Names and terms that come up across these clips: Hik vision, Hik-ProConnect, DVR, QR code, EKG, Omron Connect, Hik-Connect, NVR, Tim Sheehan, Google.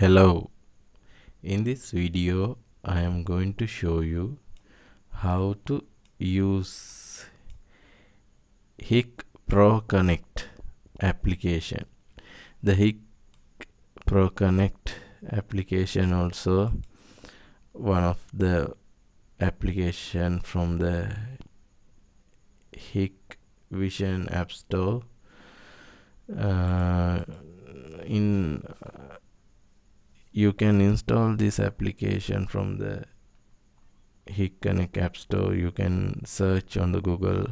Hello, in this video I am going to show you how to use Hik-ProConnect application. The Hik-ProConnect application also one of the application from the Hik Vision App Store. You can install this application from the Hik-Connect App Store. You can search on the Google,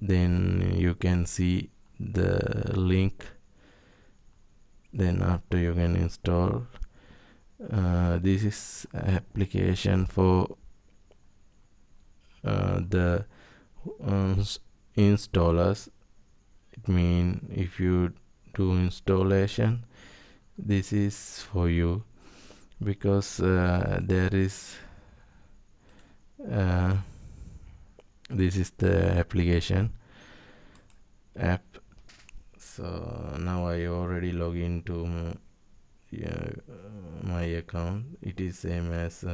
then you can see the link. Then after you can install. This is application for the installers. It means if you do installation, this is for you, because this is the application app. So now I already log into my account. It is same as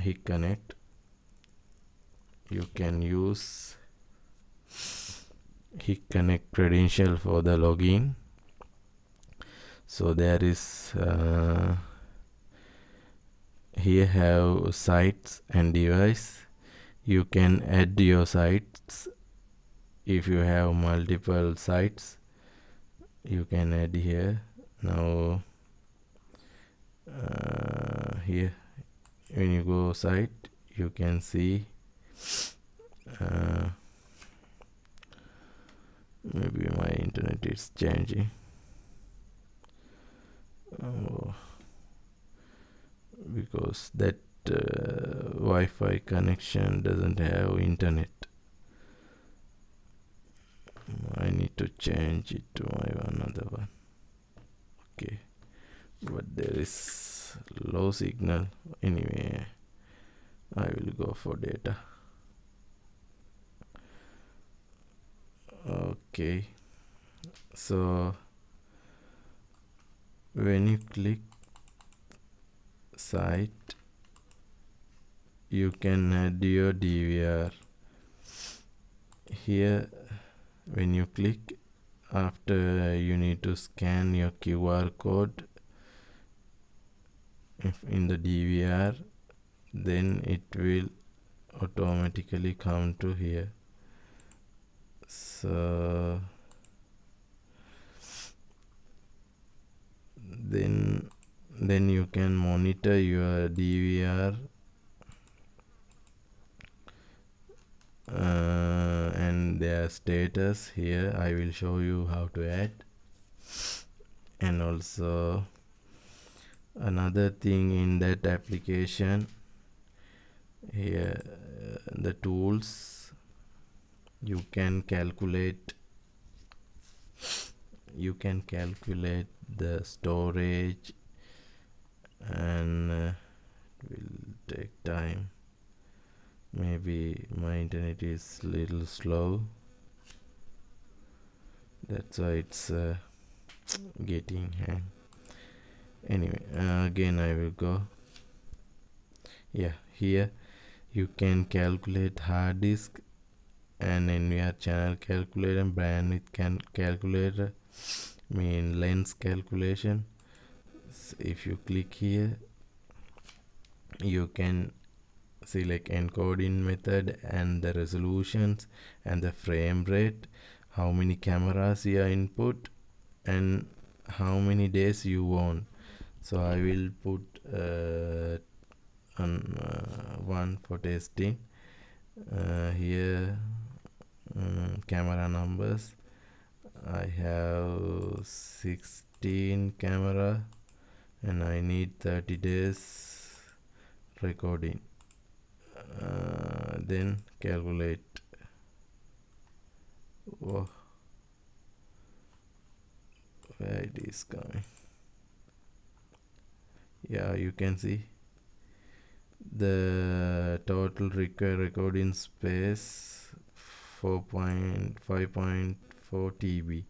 Hik-Connect. You can use Hik-Connect credential for the login. So there is here have sites and device. You can add your sites. If you have multiple sites, you can add here. Now here when you go site, you can see maybe my internet is changing. Because that Wi-Fi connection doesn't have internet. I need to change it to another one. Okay, but there is low signal. Anyway, I will go for data. Okay, so when you click site, you can add your DVR here. When you click, after you need to scan your QR code if in the DVR, then it will automatically come to here. So then you can monitor your DVR and their status. Here I will show you how to add. And also another thing in that application, here the tools, you can calculate the storage, and it will take time. Maybe my internet is little slow, that's why it's getting hang. Anyway, again I will go. Yeah, here you can calculate hard disk and NVR channel calculator, bandwidth calculator, mean lens calculation. So if you click here, you can select encoding method and the resolutions and the frame rate, how many cameras you input and how many days you want. So I will put one for testing. Here camera numbers, I have 16 camera and I need 30 days recording. Then calculate. Whoa. Where it is coming? Yeah, you can see the total required recording space 5.4 TB.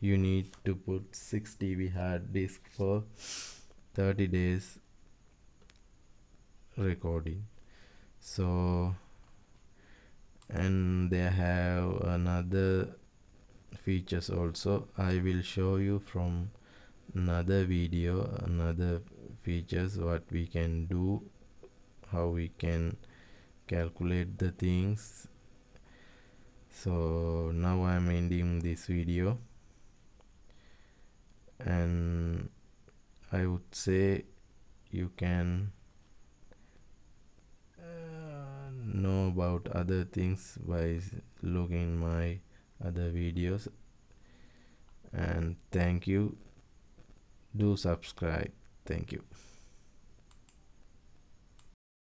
you need to put 6 TB hard disk for 30 days recording. So, and they have another features also. I will show you from another video another features what we can do, how we can calculate the things. So now I'm ending this video, and I would say you can know about other things by looking my other videos. And thank you. Do subscribe. Thank you.